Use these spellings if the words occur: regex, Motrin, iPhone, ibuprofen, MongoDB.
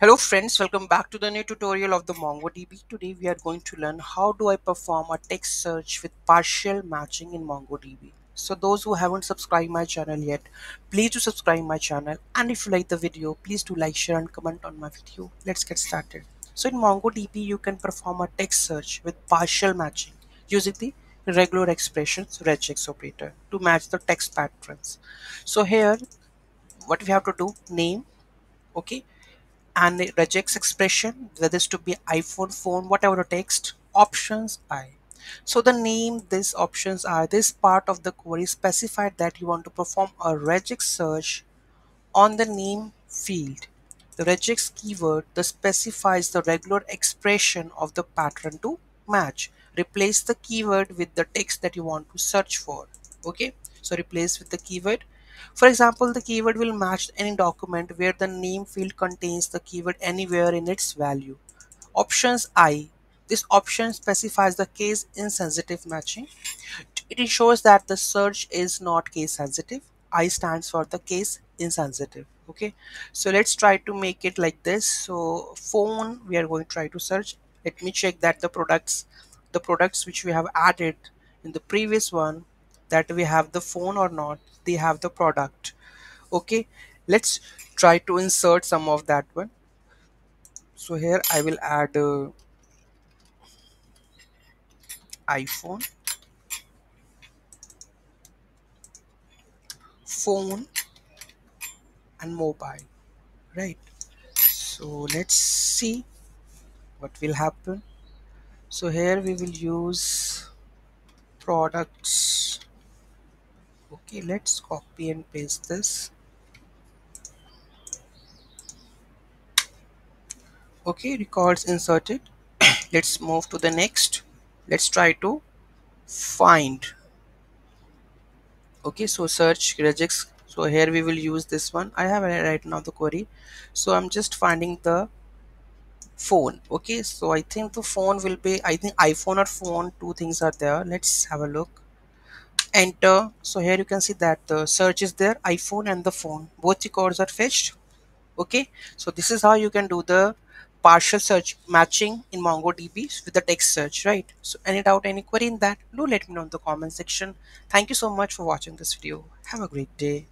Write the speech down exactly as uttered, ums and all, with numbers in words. Hello friends, welcome back to the new tutorial of the MongoDB. Today we are going to learn how do I perform a text search with partial matching in MongoDB. So those who haven't subscribed my channel yet, please do subscribe my channel, and if you like the video, please do like, share and comment on my video. Let's get started. So in MongoDB you can perform a text search with partial matching using the regular expressions regex operator to match the text patterns. So here what we have to do, name, okay, and the regex expression, whether it's to be iPhone, phone, whatever the text, options I. So the name, these options are, this part of the query specified that you want to perform a regex search on the name field. The regex keyword that specifies the regular expression of the pattern to match. Replace the keyword with the text that you want to search for. Okay, so replace with the keyword. For example, the keyword will match any document where the name field contains the keyword anywhere in its value. Options I. This option specifies the case insensitive matching. It ensures that the search is not case sensitive. I stands for the case insensitive. Okay, so let's try to make it like this. So phone, we are going to try to search. Let me check that the products, the products which we have added in the previous one, that we have the phone or not, they have the product. Okay, let's try to insert some of that one. So here I will add uh, iPhone, phone and mobile, right? So let's see what will happen. So here we will use products. Okay, let's copy and paste this. Okay, records inserted. Let's move to the next. Let's try to find. Okay, so search regex. So here we will use this one. I have right now the query. So I'm just finding the phone. Okay, so I think the phone will be, I think iPhone or phone, two things are there. Let's have a look. Enter. So here you can see that the search is there, iPhone and the phone, both records are fetched. Okay, so this is how you can do the partial search matching in MongoDB with the text search, right? So any doubt, any query in that, do let me know in the comment section. Thank you so much for watching this video. Have a great day.